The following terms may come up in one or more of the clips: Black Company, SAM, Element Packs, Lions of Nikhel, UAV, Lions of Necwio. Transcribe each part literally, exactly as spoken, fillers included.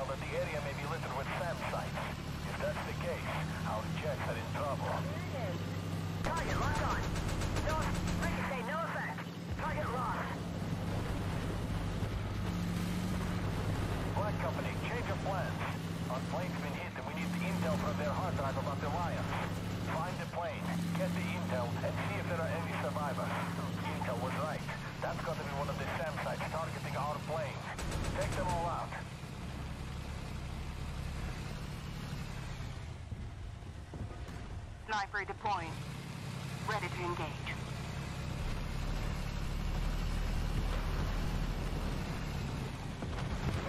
intel that the area may be littered with SAM sites. If that's the case, our jets are in trouble. Target locked on. No, ricochet, no effect. Target lost. Black Company, change of plans. Our plane's been hit and we need the intel from their hard drive about the Lions. Find the plane, get the intel, and see if there are any survivors. Intel was right. That's got to be one of the SAM sites targeting our planes. Take them all out. Sniper deploying. Ready to engage. There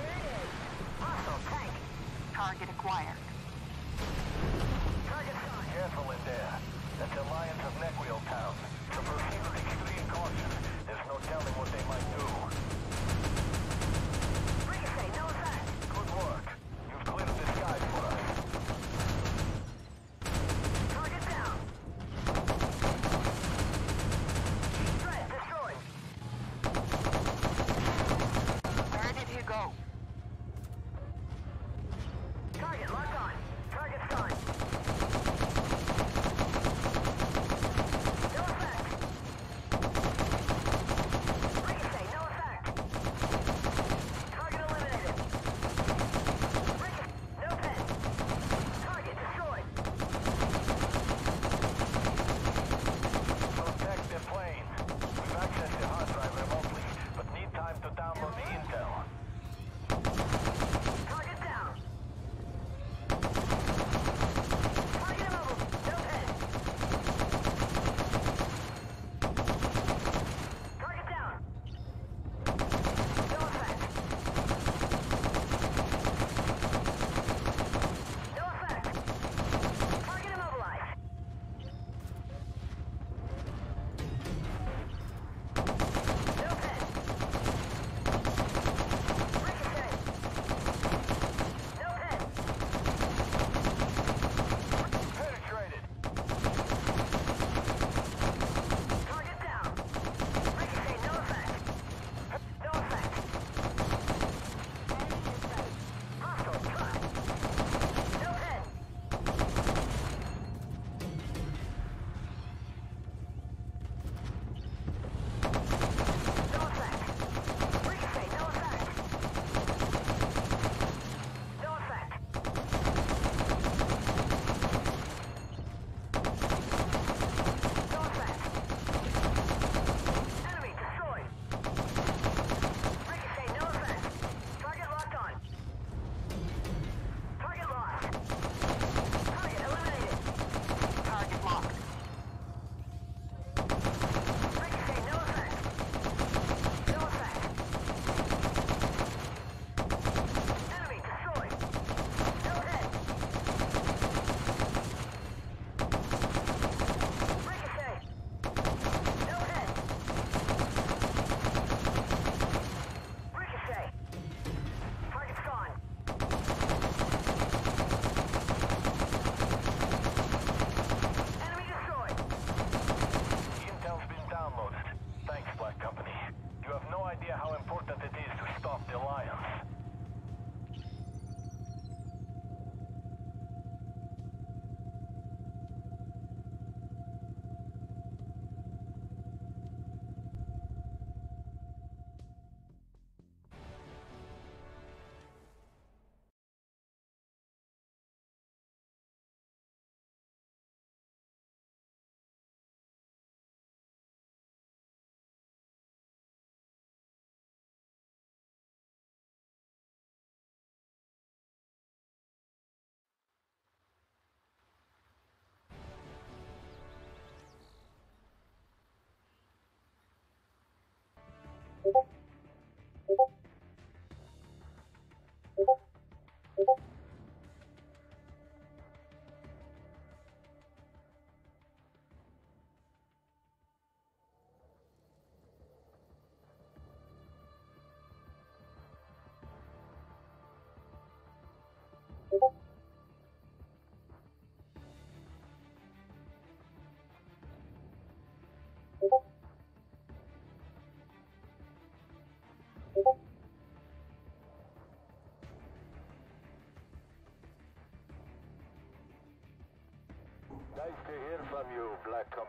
it is. Hostile tank. Target acquired. Target signed. Careful in there. That's the Lions of Necwio town. So proceed with extreme caution. There's no telling what they might do. Ricochet, no effect. Good work. You've cleared the sky for us.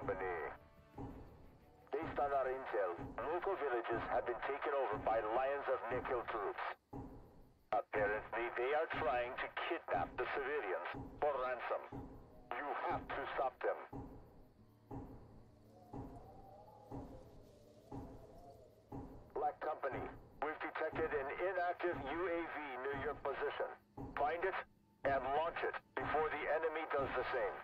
Company. Based on our intel, local villages have been taken over by Lions of Nikhel troops. Apparently, they are trying to kidnap the civilians for ransom. You have to stop them. Black Company, we've detected an inactive U A V near your position. Find it and launch it before the enemy does the same.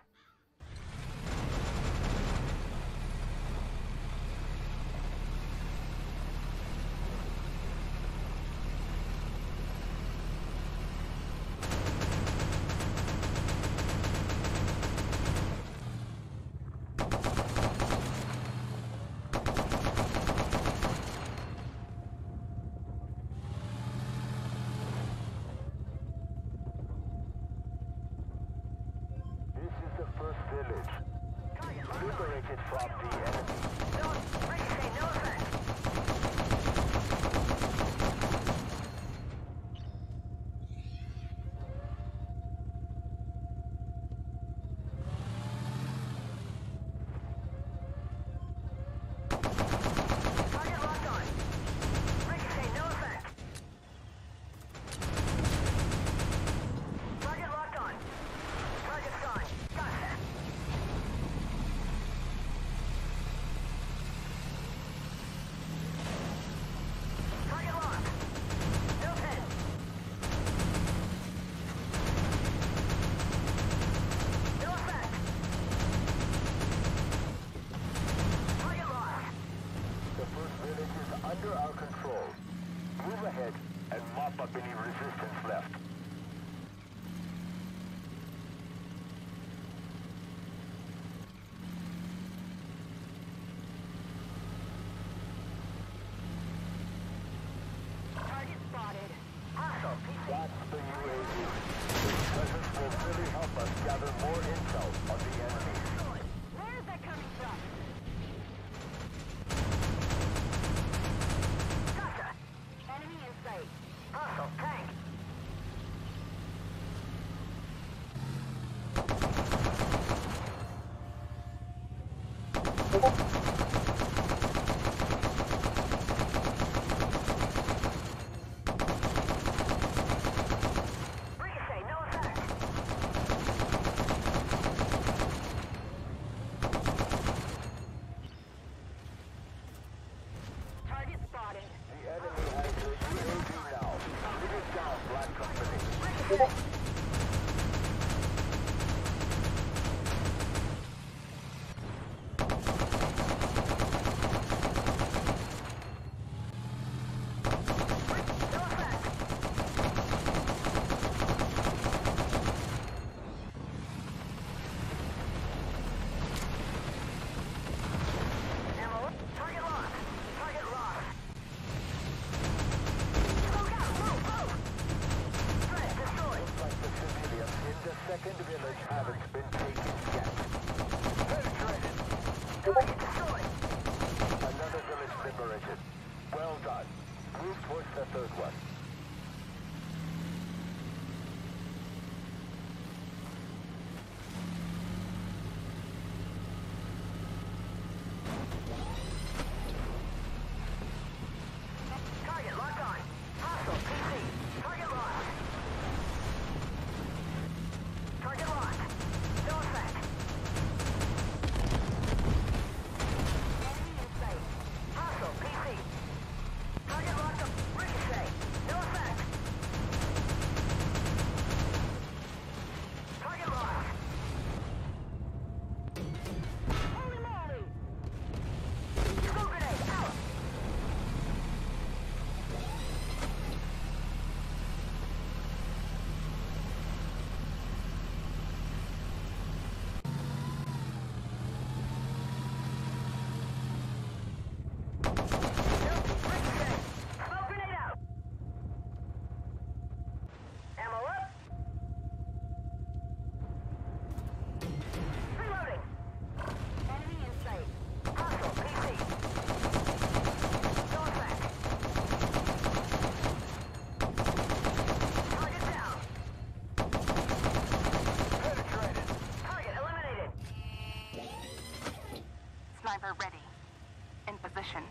in position.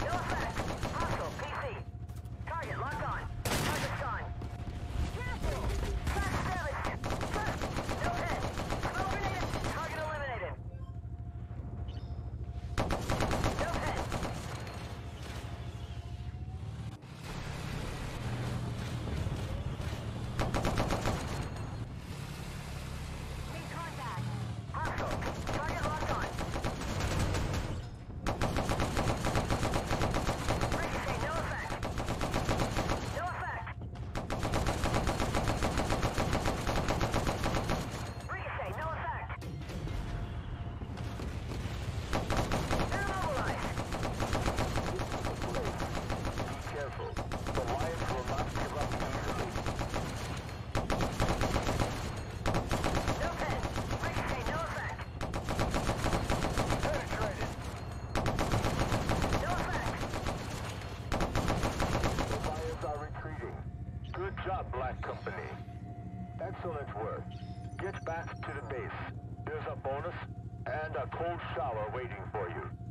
Yellow Fennec, hostile P C. Target locked on. Target gone. Careful! Fast established! Fast! No head! Smoke grenade! Target eliminated! No head! Need contact! Hostile! Target locked on! Ricochet, no effect! No effect! Ricochet, no effect! They're immobilized! Be careful. The Lions will not give up easily. No pin! Ricochet, no effect! Penetrated! No effect! The Lions are retreating. Good job, Black Company. Excellent work. Get back to the base. There's a bonus and a cold shower waiting for you.